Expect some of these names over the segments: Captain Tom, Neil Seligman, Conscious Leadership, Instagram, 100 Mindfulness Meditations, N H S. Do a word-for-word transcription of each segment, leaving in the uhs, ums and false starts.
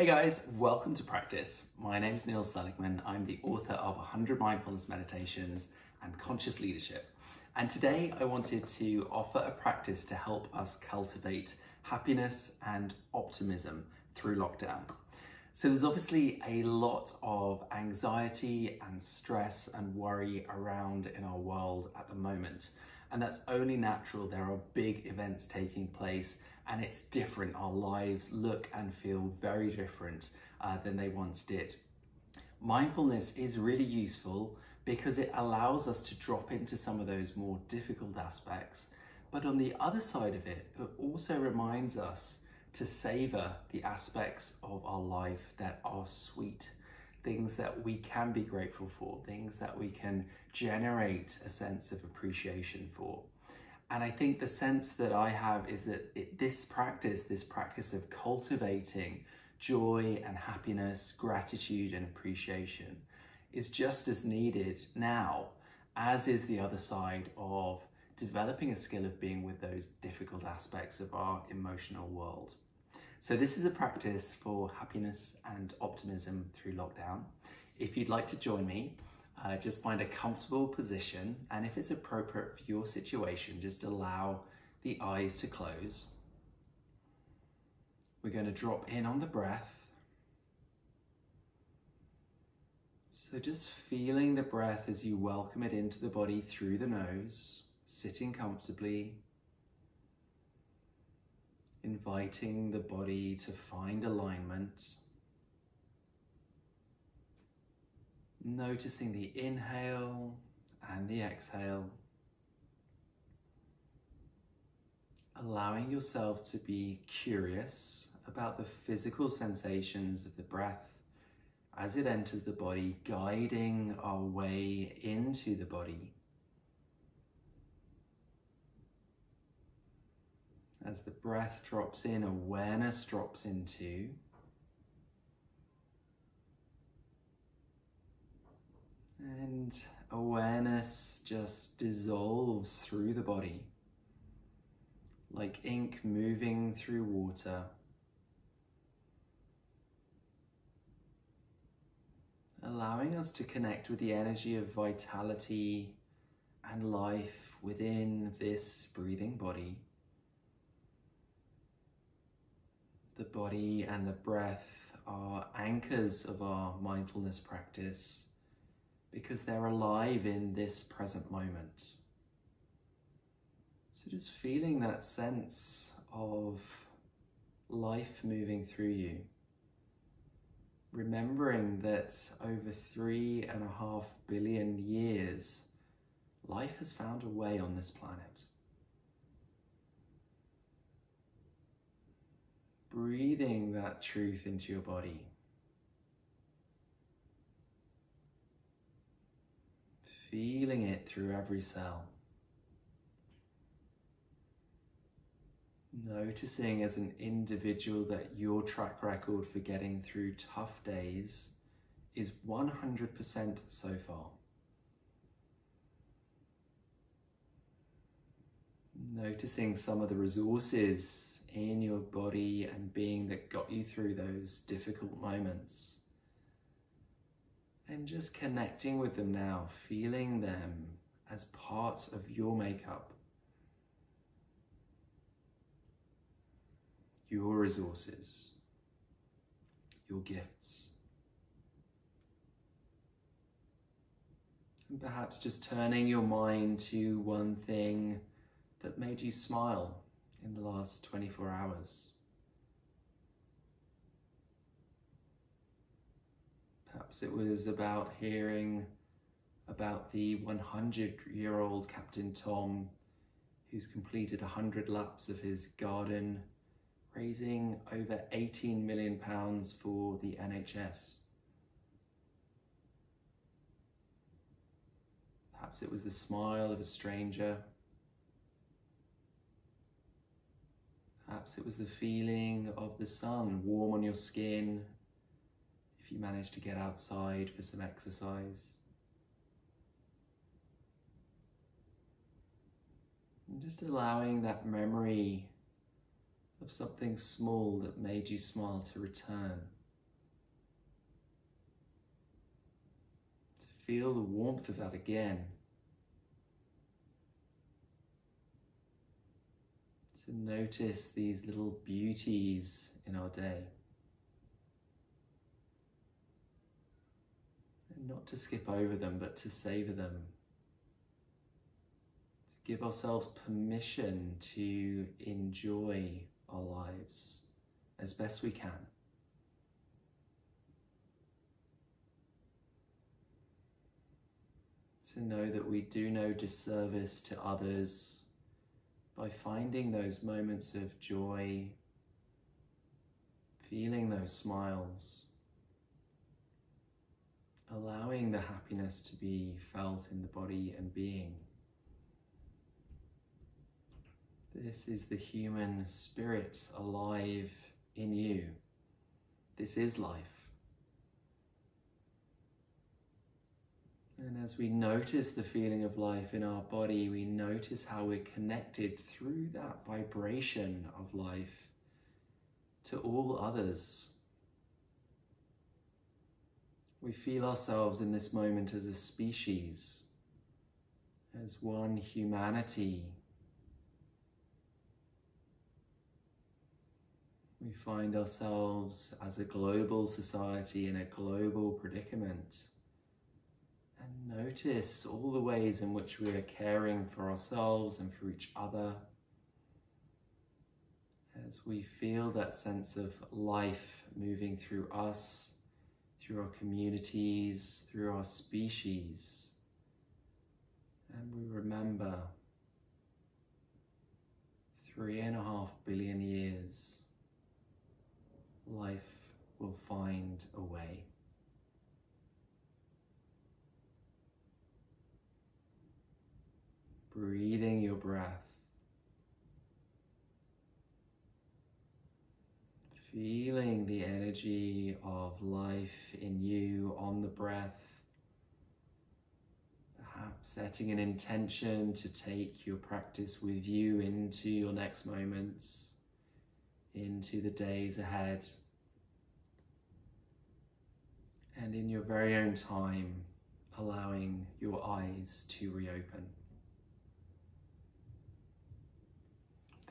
Hey guys, welcome to practice. My name's Neil Seligman. I'm the author of one hundred Mindfulness Meditations and Conscious Leadership. And today I wanted to offer a practice to help us cultivate happiness and optimism through lockdown. So there's obviously a lot of anxiety and stress and worry around in our world at the moment. And that's only natural. There are big events taking place and it's different. Our lives look and feel very different uh, than they once did. Mindfulness is really useful because it allows us to drop into some of those more difficult aspects. But on the other side of it, it also reminds us to savor the aspects of our life that are sweet, things that we can be grateful for, things that we can generate a sense of appreciation for. And I think the sense that I have is that it, this practice, this practice of cultivating joy and happiness, gratitude and appreciation is just as needed now as is the other side of developing a skill of being with those difficult aspects of our emotional world. So this is a practice for happiness and optimism through lockdown. If you'd like to join me, Uh, just find a comfortable position, and if it's appropriate for your situation, just allow the eyes to close. We're going to drop in on the breath. So just feeling the breath as you welcome it into the body through the nose, sitting comfortably, inviting the body to find alignment. Noticing the inhale and the exhale, allowing yourself to be curious about the physical sensations of the breath as it enters the body, guiding our way into the body. As the breath drops in, awareness drops into. And awareness just dissolves through the body, like ink moving through water, allowing us to connect with the energy of vitality and life within this breathing body. The body and the breath are anchors of our mindfulness practice, because they're alive in this present moment. So just feeling that sense of life moving through you, remembering that over three and a half billion years, life has found a way on this planet. Breathing that truth into your body. Feeling it through every cell. Noticing as an individual that your track record for getting through tough days is one hundred percent so far. Noticing some of the resources in your body and being that got you through those difficult moments. And just connecting with them now, feeling them as parts of your makeup, your resources, your gifts. And perhaps just turning your mind to one thing that made you smile in the last twenty-four hours. Perhaps it was about hearing about the hundred-year-old Captain Tom who's completed one hundred laps of his garden, raising over eighteen million pounds for the N H S. Perhaps it was the smile of a stranger. Perhaps it was the feeling of the sun warm on your skin you managed to get outside for some exercise. And just allowing that memory of something small that made you smile to return feel the warmth of that again. To notice these little beauties in our day. And not to skip over them, but to savor them. To give ourselves permission to enjoy our lives as best we can. To know that we do no disservice to others by finding those moments of joy, feeling those smiles, allowing the happiness to be felt in the body and being. This is the human spirit alive in you. This is life. And as we notice the feeling of life in our body, we notice how we're connected through that vibration of life to all others. We feel ourselves in this moment as a species, as one humanity. We find ourselves as a global society in a global predicament. And notice all the ways in which we are caring for ourselves and for each other as we feel that sense of life moving through us, through our communities, through our species. And we remember three and a half billion years, life will find a way. Breathing your breath, feeling the energy of life in you on the breath, perhaps setting an intention to take your practice with you into your next moments, into the days ahead, and in your very own time, allowing your eyes to reopen.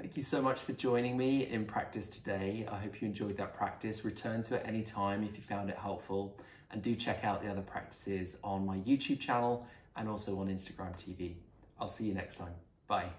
Thank you so much for joining me in practice today. I hope you enjoyed that practice. Return to it any time if you found it helpful. And do check out the other practices on my YouTube channel and also on Instagram T V. I'll see you next time. Bye.